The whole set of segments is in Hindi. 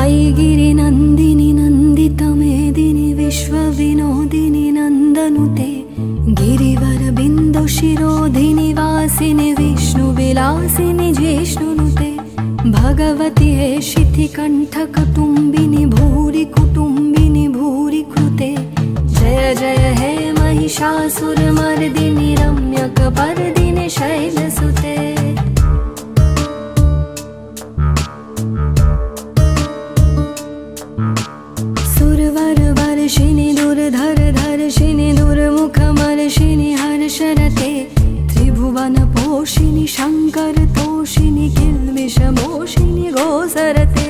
ऐगिरि नंदिनि नंदित मेदिनि विश्व विनोदिनि नंदनुते गिरिवर बिंदु शिरोधिनि वासिनि विष्णु विलासिनि जिष्णुनुते भगवति हे शिथिकंठ कटुंबिनि भूरि कुटुंबिनि भूरि कृते जय जय हे महिषासुर मर्दिनि रम्य कपर्दिनि शैलसुते। धर धर्षिणि दुर्मुख मर्षिणि हर्षरते त्रिभुवन पोषिणि शंकर तोषिणि किल्मिष मोषिणि गोसरते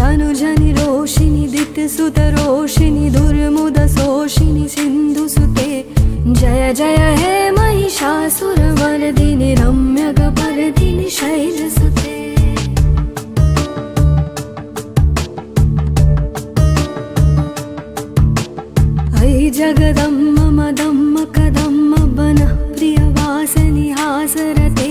धनुजनि रोषिणि दिक्सुत रोषिणि दुर्मुद सोषिणि सिंधु सुते जय जय हे महिषासुर मर्दिनि रम्य कपर्दिनि शैलसुते। जगदम्म दम्म कदम्म बन प्रियवासनि हासरते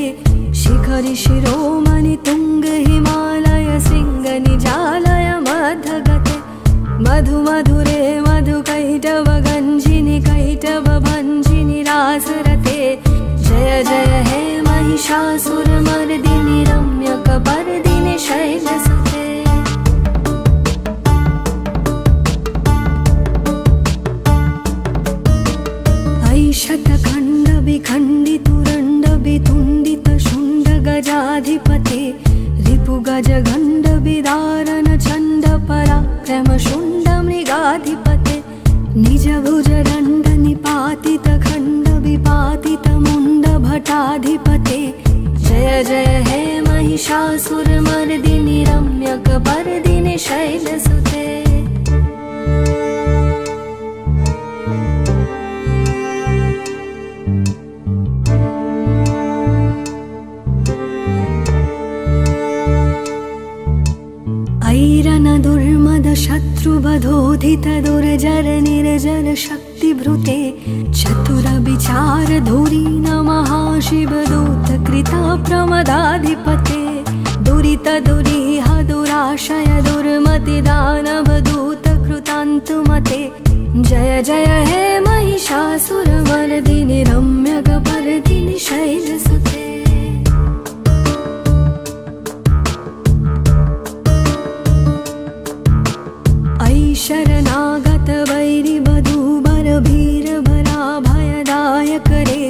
शिखरि शिरोमणि तुंग हिमालय सिंगनि जालय मधगते मधु मधुरे मधु कैटव गंजिनि कैटव भंजिनि रासरते जय जय हे महिषासुर मर्दिनि रम्य कपर्दिनि शैलसुते। शतखंड विखंडित तुरंड वितुंडित शुंड गजाधिपते रिपु गज गंड विदारण चंड पराक्रम शुंड मृगाधिपते निज भुज दंड निपातित खंड विपातित मुंड भटाधिपते जय जय हे महिषासुर मर्दिनि रम्य कपर्दिनि शैलसुते। ऐरन दुर्मद शत्रुबधोधित दुर्जर निर्जर शक्तिभृते चतुर विचार धुरीन महाशिव दूत कृत प्रमदाधिपते दुरीत दुरीह दुराशय दुर्मति दानव दूत कृतांतुमते जय जय हे महिषासुर मर्दिनि रम्य कपर्दिनि शैलसुते। शरणागत वैरि बधूबर भीर भरा भयदायक रे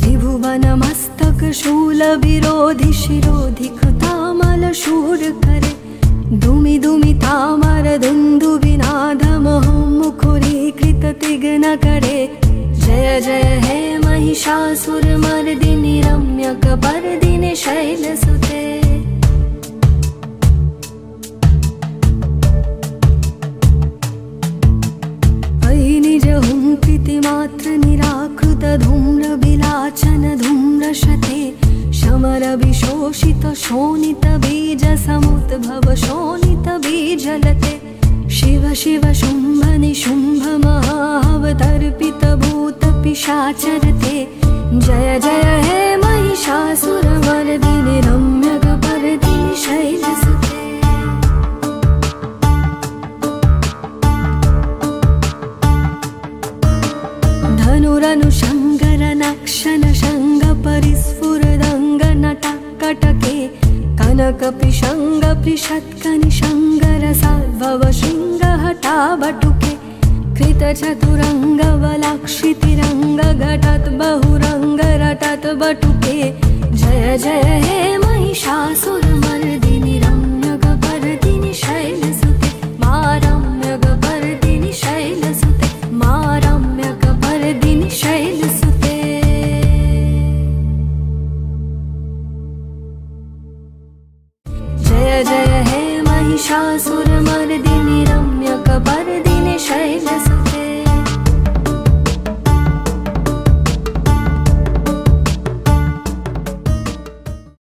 त्रिभुवन मस्तक शूल विरोधि शिरोधि कृतामल शूर करे दुमि दुमि तामर दुंदु विनाद मोहं मुखुरी कृत तिघ्न करे जय जय हे महिषासुर मर्दिनि रम्य कपर्दिनि शैलसुते। मात्र निराकृत धूम्र विलाचन धूम्रशते शमर विशोषित शोणित बीज समुद्भव शोणित बीजलते शिव शिव शुंभ निशुंभ महावतर्पित भूत पिशाचरते जय जय हे महिषासुर मर्दिनि रम्य कपर्दिनि शैलसुते। धनुरनुशंकर नक्षन शंग परिस्फुरदंग नटकटके कनक पिशंग प्रिषत्कनि शंकर साद्भव शृंग हटाबटुके कृत चतुरंग वलाक्षितिरंग घटत बहुरंग रटत बटुके जय जय हे महिषासुर मर्दिनि रम्य कपर्दिनि शैलसुते। मा रम्य कपर्दिनि शैलसुते मा रम्य कपर्दिनि शैलसुते। जय जय हे महिषासुर मर्दिनि रम्य कपर्दिनि।